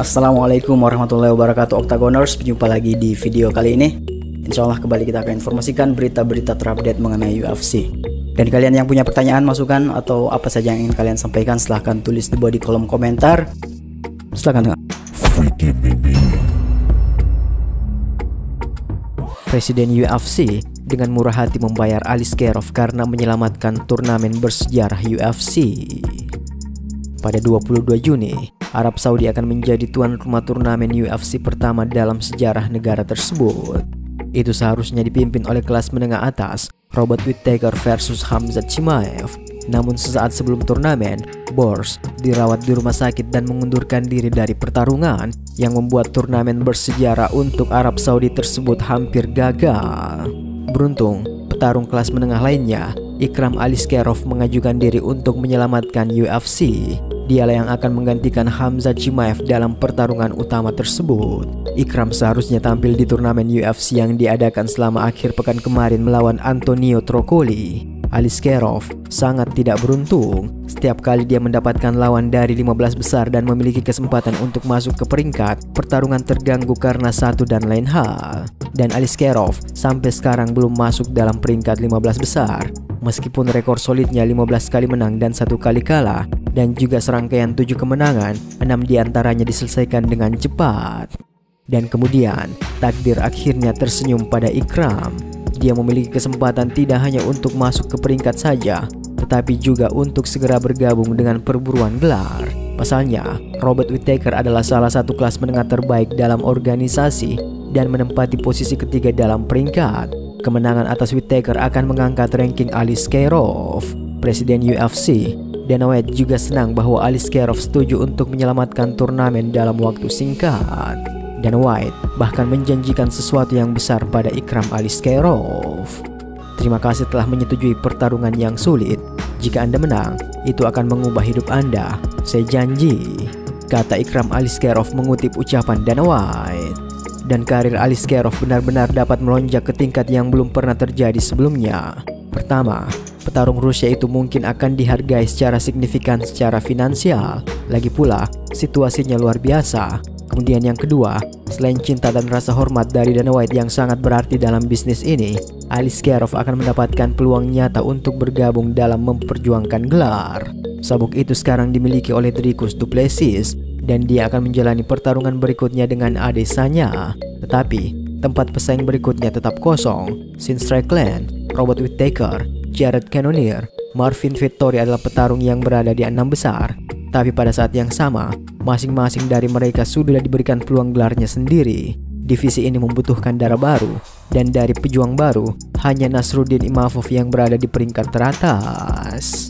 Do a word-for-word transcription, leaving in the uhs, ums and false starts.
Assalamualaikum warahmatullahi wabarakatuh, Octagoners. Berjumpa lagi di video kali ini. Insya Allah kembali kita akan informasikan berita-berita terupdate mengenai U F C. Dan kalian yang punya pertanyaan, masukan, atau apa saja yang ingin kalian sampaikan, silahkan tulis di bawah di kolom komentar. Silahkan dengar. Presiden U F C dengan murah hati membayar Aliskerov karena menyelamatkan turnamen bersejarah U F C. Pada dua puluh dua Juni, Arab Saudi akan menjadi tuan rumah turnamen U F C pertama dalam sejarah negara tersebut. Itu seharusnya dipimpin oleh kelas menengah atas, Robert Whittaker versus Khamzat Chimaev. Namun sesaat sebelum turnamen, Bors dirawat di rumah sakit dan mengundurkan diri dari pertarungan yang membuat turnamen bersejarah untuk Arab Saudi tersebut hampir gagal. Beruntung, petarung kelas menengah lainnya, Ikram Aliskerov, mengajukan diri untuk menyelamatkan U F C. Dialah yang akan menggantikan Khamzat Chimaev dalam pertarungan utama tersebut. Ikram seharusnya tampil di turnamen U F C yang diadakan selama akhir pekan kemarin melawan Antonio Trocoli. Aliskerov sangat tidak beruntung. Setiap kali dia mendapatkan lawan dari lima belas besar dan memiliki kesempatan untuk masuk ke peringkat, pertarungan terganggu karena satu dan lain hal. Dan Aliskerov sampai sekarang belum masuk dalam peringkat lima belas besar. Meskipun rekor solidnya lima belas kali menang dan satu kali kalah, dan juga serangkaian tujuh kemenangan, enam diantaranya diselesaikan dengan cepat. Dan kemudian, takdir akhirnya tersenyum pada Ikram. Dia memiliki kesempatan tidak hanya untuk masuk ke peringkat saja, tetapi juga untuk segera bergabung dengan perburuan gelar. Pasalnya, Robert Whittaker adalah salah satu kelas menengah terbaik dalam organisasi dan menempati posisi ketiga dalam peringkat. Kemenangan atas Whittaker akan mengangkat ranking Aliskerov. Presiden U F C, Dana White, juga senang bahwa Aliskerov setuju untuk menyelamatkan turnamen dalam waktu singkat. Dana White bahkan menjanjikan sesuatu yang besar pada Ikram Aliskerov. Terima kasih telah menyetujui pertarungan yang sulit. Jika Anda menang, itu akan mengubah hidup Anda. Saya janji, kata Ikram Aliskerov mengutip ucapan Dana White. Dan karir Aliskerov benar-benar dapat melonjak ke tingkat yang belum pernah terjadi sebelumnya. Pertama, petarung Rusia itu mungkin akan dihargai secara signifikan secara finansial. Lagi pula, situasinya luar biasa. Kemudian yang kedua, selain cinta dan rasa hormat dari Dana White yang sangat berarti dalam bisnis ini, Aliskerov akan mendapatkan peluang nyata untuk bergabung dalam memperjuangkan gelar. Sabuk itu sekarang dimiliki oleh Dricus Du Plessis, dan dia akan menjalani pertarungan berikutnya dengan Adesanya. Tetapi, tempat pesaing berikutnya tetap kosong. Sean Strickland, Robert Whittaker, Jared Cannonier, Marvin Vittori adalah petarung yang berada di enam besar. Tapi pada saat yang sama, masing-masing dari mereka sudah diberikan peluang gelarnya sendiri. Divisi ini membutuhkan darah baru, dan dari pejuang baru, hanya Nasruddin Imafov yang berada di peringkat teratas.